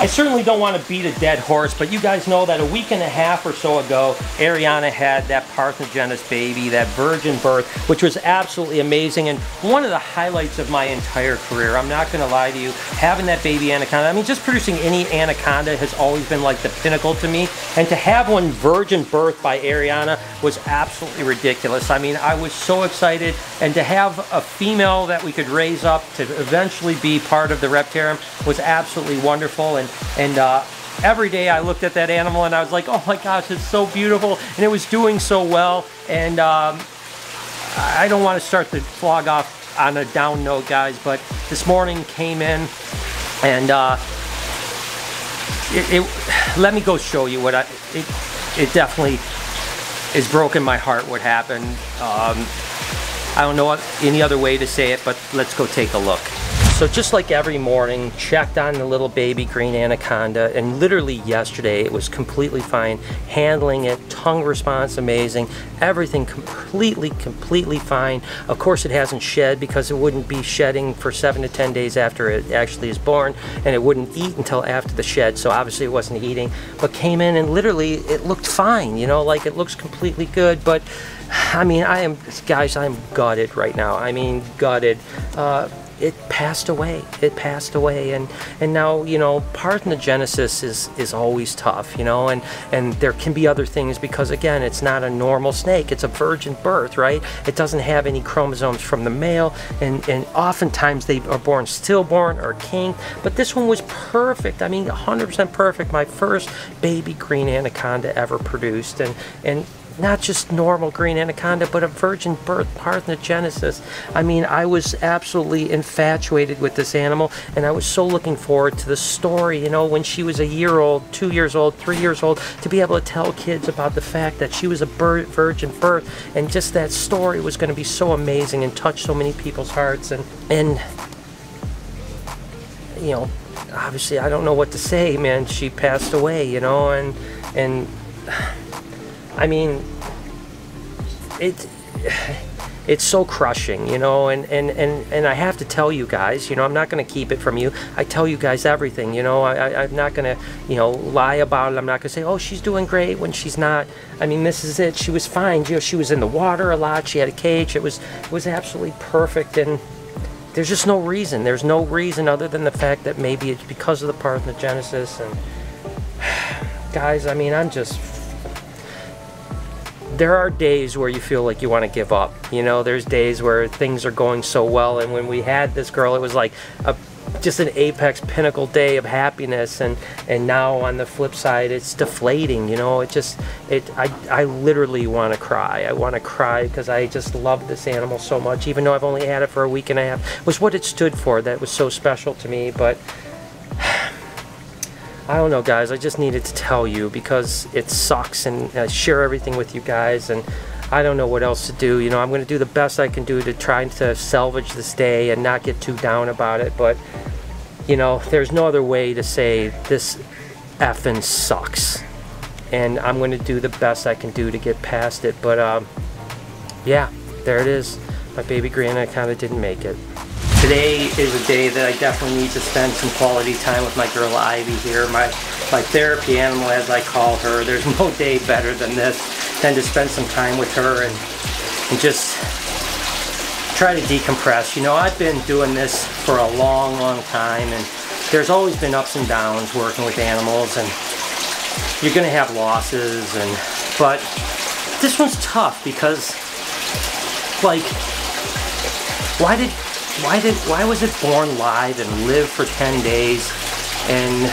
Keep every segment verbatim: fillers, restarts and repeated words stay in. I certainly don't want to beat a dead horse, but you guys know that a week and a half or so ago, Ariana had that parthenogenesis baby, that virgin birth, which was absolutely amazing and one of the highlights of my entire career. I'm not going to lie to you, having that baby anaconda, I mean, just producing any anaconda has always been like the pinnacle to me, and to have one virgin birth by Ariana was absolutely ridiculous. I mean, I was so excited, and to have a female that we could raise up to eventually be part of the Reptarium was absolutely wonderful, and and uh, every day I looked at that animal and I was like, oh my gosh, it's so beautiful, and it was doing so well. And um, I don't want to start the vlog off on a down note, guys, but this morning came in and uh, it, it let me go show you what I it, it definitely is broken my heart what happened. um, I don't know what, any other way to say it, but let's go take a look. So just like every morning, checked on the little baby green anaconda, and literally yesterday it was completely fine, handling it, tongue response amazing, everything completely, completely fine. Of course it hasn't shed because it wouldn't be shedding for seven to ten days after it actually is born, and it wouldn't eat until after the shed, so obviously it wasn't eating, but came in and literally it looked fine, you know, like it looks completely good, but I mean, I am, guys, I'm gutted right now. I mean, gutted. Uh, it passed away, it passed away, and and now, you know, parthenogenesis is is always tough, you know, and and there can be other things because, again, it's not a normal snake, it's a virgin birth, right? It doesn't have any chromosomes from the male, and and oftentimes they are born stillborn or king, but this one was perfect. I mean, one hundred percent perfect, my first baby green anaconda ever produced, and and not just normal green anaconda, but a virgin birth parthenogenesis. I mean, I was absolutely infatuated with this animal, and I was so looking forward to the story, you know, when she was a year old, two years old, three years old, to be able to tell kids about the fact that she was a bir virgin birth, and just that story was going to be so amazing and touch so many people's hearts, and, and you know, obviously I don't know what to say, man. She passed away, you know, and, and, I mean, it, it's so crushing, you know, and, and, and, and I have to tell you guys, you know, I'm not going to keep it from you. I tell you guys everything, you know, I, I, I'm not going to, you know, lie about it. I'm not going to say, oh, she's doing great when she's not. I mean, this is it. She was fine. You know, she was in the water a lot. She had a cage. It was, it was absolutely perfect. And there's just no reason. There's no reason other than the fact that maybe it's because of the parthenogenesis. And guys, I mean, I'm just... There are days where you feel like you want to give up. You know, there's days where things are going so well, and when we had this girl, it was like a, just an apex pinnacle day of happiness, and, and now on the flip side, it's deflating, you know? It just, it. I, I literally want to cry. I want to cry because I just love this animal so much, even though I've only had it for a week and a half. It was what it stood for that was so special to me, but I don't know, guys, I just needed to tell you because it sucks, and uh, share everything with you guys, and I don't know what else to do. You know, I'm going to do the best I can do to try to salvage this day and not get too down about it, but, you know, there's no other way to say this effing sucks, and I'm going to do the best I can do to get past it, but, um, yeah, there it is. My baby green anaconda didn't make it. Today is a day that I definitely need to spend some quality time with my girl Ivy here, my, my therapy animal, as I call her. There's no day better than this, than to spend some time with her and, and just try to decompress. You know, I've been doing this for a long, long time, and there's always been ups and downs working with animals, and you're going to have losses, and but this one's tough because, like, why did... Why did, why was it born live and live for ten days and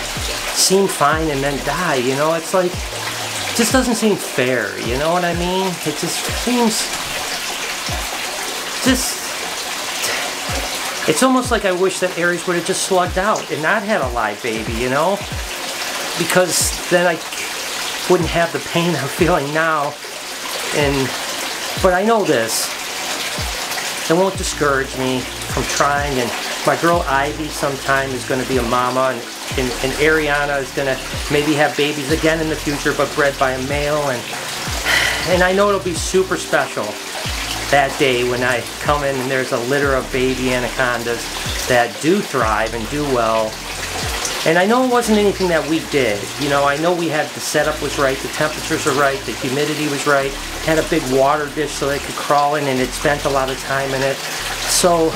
seem fine and then die? You know, it's like, it just doesn't seem fair, you know what I mean? It just seems, just, it's almost like I wish that Aries would have just slugged out and not had a live baby, you know? Because then I wouldn't have the pain I'm feeling now. And, but I know this. It won't discourage me from trying, and my girl Ivy sometime is going to be a mama, and, and, and Ariana is going to maybe have babies again in the future, but bred by a male, and and I know it'll be super special that day when I come in and there's a litter of baby anacondas that do thrive and do well, And I know it wasn't anything that we did. You know, I know we had, the setup was right, the temperatures were right, the humidity was right, had a big water dish so they could crawl in, and it spent a lot of time in it. So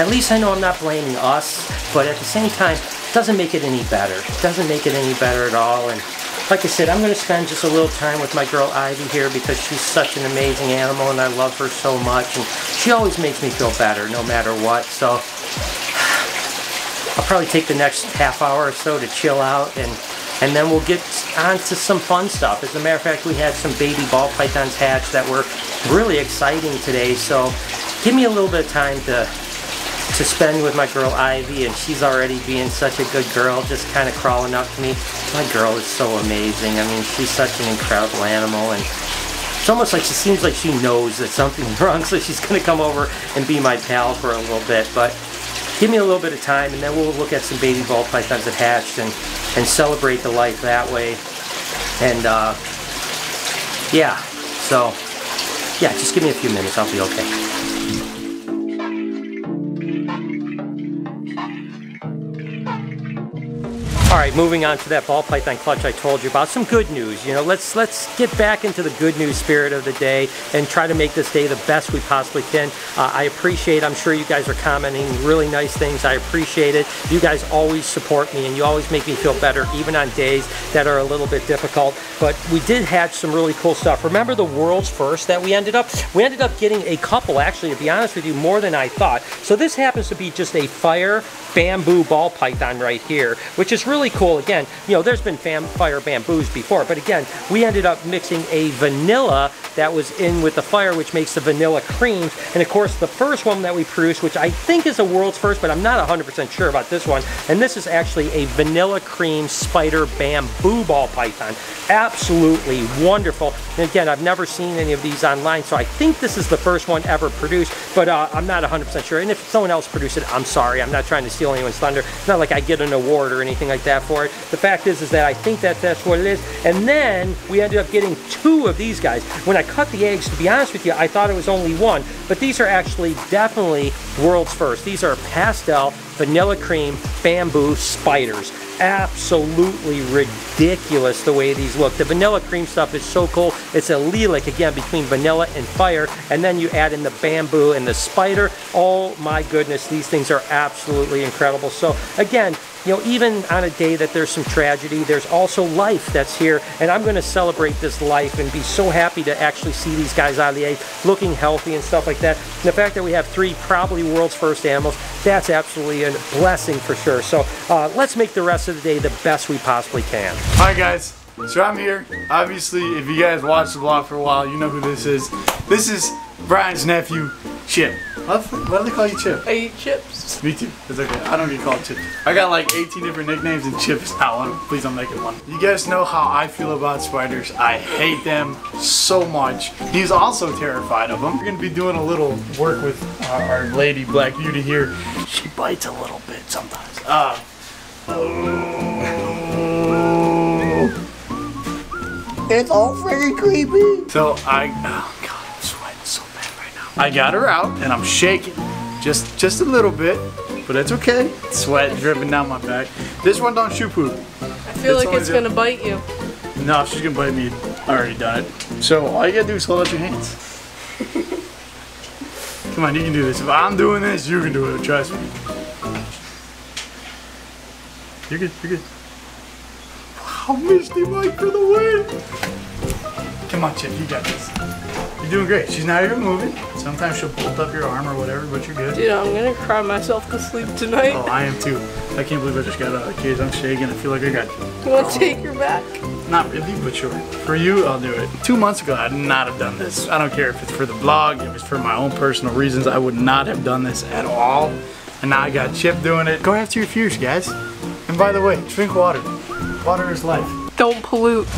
at least I know I'm not blaming us, but at the same time, it doesn't make it any better. It doesn't make it any better at all. And like I said, I'm going to spend just a little time with my girl Ivy here because she's such an amazing animal and I love her so much. And she always makes me feel better no matter what. So I'll probably take the next half hour or so to chill out, and and then we'll get on to some fun stuff. As a matter of fact, we had some baby ball pythons hatched that were really exciting today, so give me a little bit of time to to spend with my girl Ivy, and she's already being such a good girl, just kind of crawling up to me. My girl is so amazing. I mean, she's such an incredible animal, and it's almost like she seems like she knows that something's wrong, so she's going to come over and be my pal for a little bit. But give me a little bit of time, and then we'll look at some baby ball pythons that hatched and, and celebrate the life that way. And, uh, yeah, so, yeah, just give me a few minutes. I'll be okay. All right, moving on to that ball python clutch I told you about. Some good news, you know, let's let's get back into the good news spirit of the day and try to make this day the best we possibly can. Uh, I appreciate, I'm sure you guys are commenting really nice things. I appreciate it. You guys always support me and you always make me feel better, even on days that are a little bit difficult. But we did hatch some really cool stuff. Remember the world's first that we ended up? We ended up getting a couple, actually, to be honest with you, more than I thought. So this happens to be just a fire bamboo ball python right here, which is really cool. Again, you know, there's been fam fire bamboos before, but again, we ended up mixing a vanilla that was in with the fire, which makes the vanilla creams. And of course, the first one that we produced, which I think is the world's first, but I'm not one hundred percent sure about this one. And this is actually a vanilla cream spider bamboo ball python. Absolutely wonderful. And again, I've never seen any of these online, so I think this is the first one ever produced, but uh, I'm not one hundred percent sure. And if someone else produced it, I'm sorry. I'm not trying to steal anyone's thunder. It's not like I get an award or anything like that for it. The fact is, is that I think that that's what it is. And then we ended up getting two of these guys. When I cut the eggs, to be honest with you, I thought it was only one, but these are actually definitely world's first. These are pastel vanilla cream bamboo spiders. Absolutely ridiculous the way these look. The vanilla cream stuff is so cool. It's a lilac, again, between vanilla and fire, and then you add in the bamboo and the spider. Oh my goodness, these things are absolutely incredible. So again, you know, even on a day that there's some tragedy, there's also life that's here, and I'm going to celebrate this life and be so happy to actually see these guys out of the egg looking healthy and stuff like that. And the fact that we have three probably world's first animals, that's absolutely a blessing for sure. So uh, let's make the rest of the day the best we possibly can. Hi guys, so I'm here. Obviously, if you guys watched the vlog for a while, you know who this is. This is Brian's nephew, Chip. Why do they call you Chip? I eat chips. Me too. It's okay. I don't get called Chip. I got like eighteen different nicknames, and Chip is not one. Please don't make it one. You guys know how I feel about spiders. I hate them so much. He's also terrified of them. We're going to be doing a little work with our, our lady Black Beauty here. She bites a little bit sometimes. Uh, oh. It's all freaking creepy. So I... Oh God. I got her out, and I'm shaking, just just a little bit, but that's okay. Sweat dripping down my back. This one don't shoot poop. I feel like it's gonna bite you. No, she's gonna bite me. I already done it. So all you gotta do is hold out your hands. Come on, you can do this. If I'm doing this, you can do it. Trust me. You're good. You're good. Wow, Misty Mike for the win! Come on, Chip, you got this. You're doing great. She's not even moving. Sometimes she'll bolt up your arm or whatever, but you're good. Dude, I'm gonna cry myself to sleep tonight. Oh, I am too. I can't believe I just got out of the cage. I'm shaking. I feel like I got you. Wanna take your back? Not really, but sure. For you, I'll do it. Two months ago, I'd not have done this. I don't care if it's for the vlog, if it's for my own personal reasons, I would not have done this at all. And now I got Chip doing it. Go after your fears, guys. And by the way, drink water. Water is life. Don't pollute.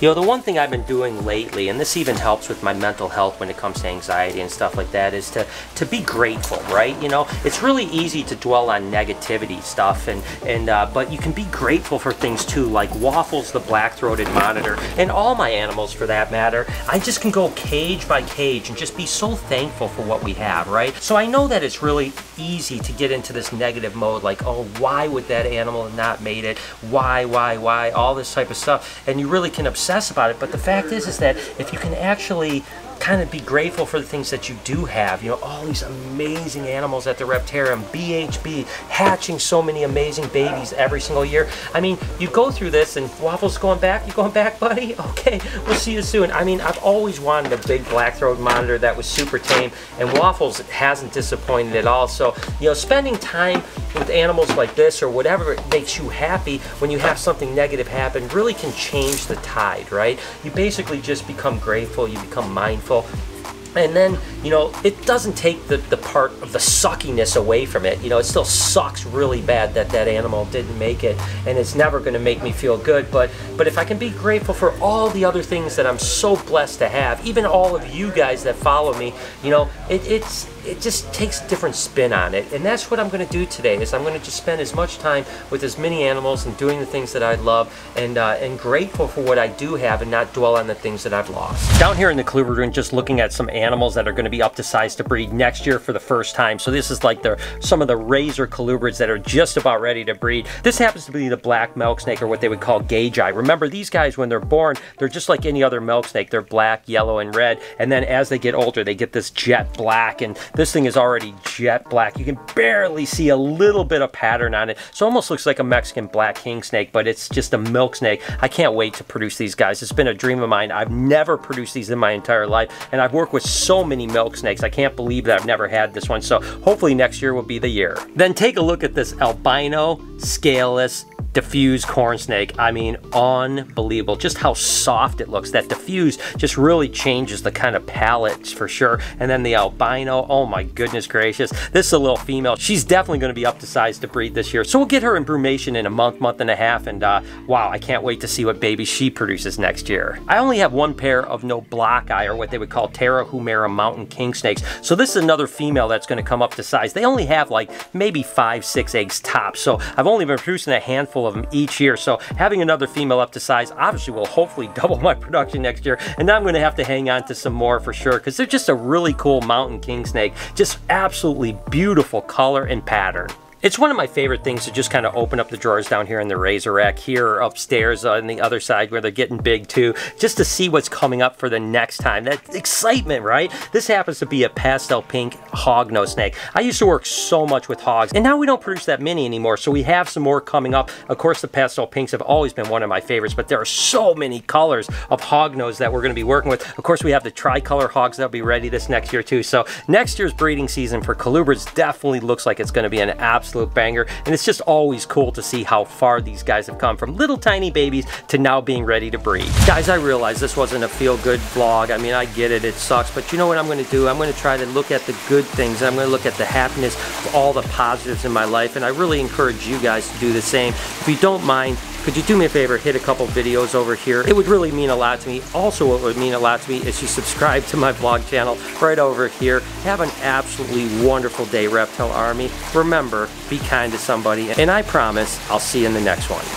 You know, the one thing I've been doing lately, and this even helps with my mental health when it comes to anxiety and stuff like that, is to, to be grateful, right? You know, it's really easy to dwell on negativity stuff, and, and uh, but you can be grateful for things too, like Waffles, the black-throated monitor, and all my animals for that matter. I just can go cage by cage and just be so thankful for what we have, right? So I know that it's really easy to get into this negative mode, like, oh, why would that animal have not made it? Why, why, why? All this type of stuff, and you really can obsess about it. But the fact is is that if you can actually kind of be grateful for the things that you do have, you know, all these amazing animals at the Reptarium, B H B hatching so many amazing babies every single year. I mean, you go through this, and Waffles going back, you going back, buddy? Okay, we'll see you soon. I mean, I've always wanted a big black-throated monitor that was super tame, and Waffles hasn't disappointed at all. So, you know, spending time with animals like this, or whatever makes you happy when you have something negative happen, really can change the tide, right? You basically just become grateful, you become mindful. And then, you know, it doesn't take the, the part of the suckiness away from it. You know, it still sucks really bad that that animal didn't make it, and it's never going to make me feel good. But but if I can be grateful for all the other things that I'm so blessed to have, even all of you guys that follow me, you know, it, it's... it just takes a different spin on it. And that's what I'm gonna do today, is I'm gonna just spend as much time with as many animals and doing the things that I love, and uh, and grateful for what I do have, and not dwell on the things that I've lost. Down here in the Kluber room, just looking at some animals that are gonna be up to size to breed next year for the first time. So this is like the some of the razor colubrids that are just about ready to breed. This happens to be the black milk snake, or what they would call gauge eye. Remember, these guys, when they're born, they're just like any other milk snake. They're black, yellow, and red. And then as they get older, they get this jet black, and this thing is already jet black. You can barely see a little bit of pattern on it. So it almost looks like a Mexican black king snake, but it's just a milk snake. I can't wait to produce these guys. It's been a dream of mine. I've never produced these in my entire life, and I've worked with so many milk snakes. I can't believe that I've never had this one. So hopefully next year will be the year. Then take a look at this albino, scaleless, diffused corn snake. I mean, unbelievable. Just how soft it looks. That diffuse just really changes the kind of palette for sure. And then the albino, oh my goodness gracious. This is a little female. She's definitely going to be up to size to breed this year. So we'll get her in brumation in a month, month and a half. And uh, wow, I can't wait to see what baby she produces next year. I only have one pair of no block eye, or what they would call Terra Humera mountain king snakes. So this is another female that's going to come up to size. They only have like maybe five, six eggs tops. So I've only been producing a handful of of them each year. So having another female up to size obviously will hopefully double my production next year. And now I'm going to have to hang on to some more for sure, because they're just a really cool mountain king snake. Just absolutely beautiful color and pattern. It's one of my favorite things to just kind of open up the drawers down here in the razor rack here, or upstairs on the other side where they're getting big too, just to see what's coming up for the next time. That excitement, right? This happens to be a pastel pink hognose snake. I used to work so much with hogs, and now we don't produce that many anymore, so we have some more coming up. Of course, the pastel pinks have always been one of my favorites, but there are so many colors of hognose that we're going to be working with. Of course, we have the tricolor hogs that'll be ready this next year too. So next year's breeding season for colubrids definitely looks like it's going to be an absolute absolute banger, and it's just always cool to see how far these guys have come from little tiny babies to now being ready to breed. Guys, I realize this wasn't a feel-good vlog. I mean, I get it, it sucks, but you know what I'm going to do? I'm going to try to look at the good things. I'm going to look at the happiness of all the positives in my life, and I really encourage you guys to do the same. If you don't mind, could you do me a favor, hit a couple videos over here? It would really mean a lot to me. Also, what would mean a lot to me is you subscribe to my vlog channel right over here. Have an absolutely wonderful day, Reptile Army. Remember, be kind to somebody, and I promise I'll see you in the next one.